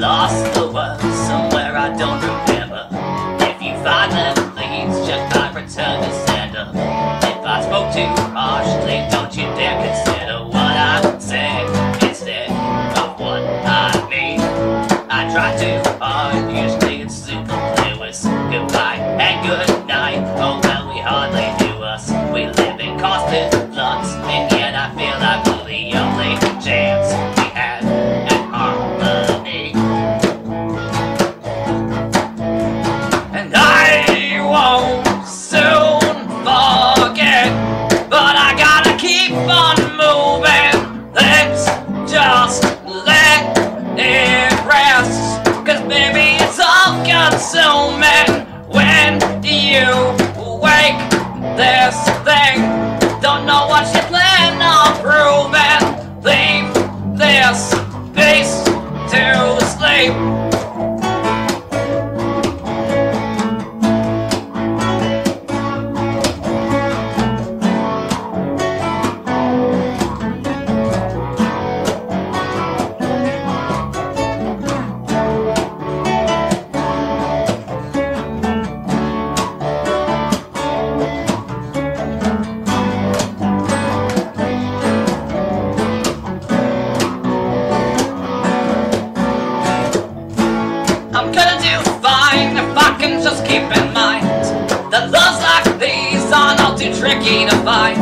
lost the world somewhere I don't remember. If you find them, please just not return to sender. If I spoke too harshly, don't you dare consider what I said instead of what I mean. I try too hard, usually it's superfluous. Goodbye and good night, oh well, we hardly knew us. We live in constant flux, and yet I feel like we're the only chance we had. So man, when you wake this thing, don't know what you plan on proving. Leave this beast to sleep. I'm gonna do fine if I can just keep in mind that loves like these are not too tricky to find.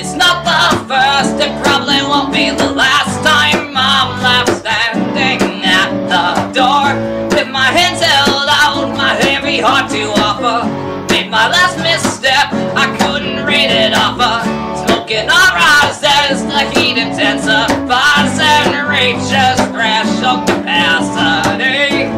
It's not the first, it probably won't be the last time I'm left standing at the door with my hands held out, my heavy heart to offer. Made my last misstep, I couldn't read it off her. Smoking our rises, the heat intensifies and reaches threshold capacity.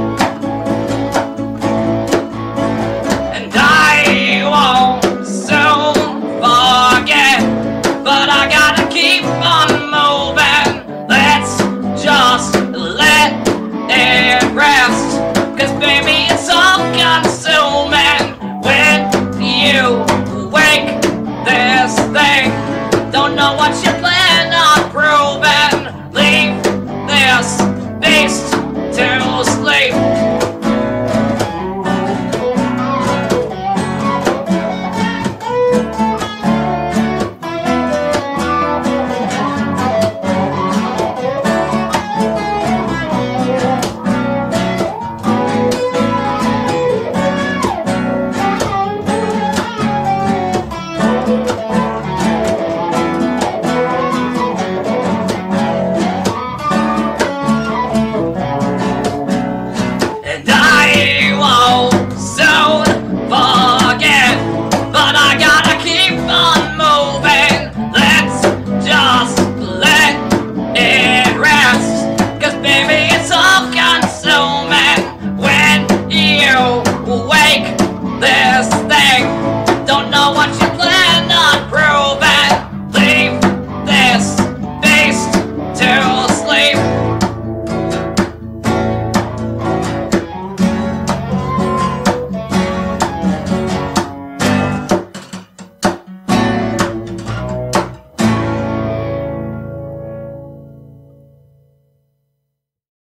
Don't know what you plan on proving. Leave this beast to sleep.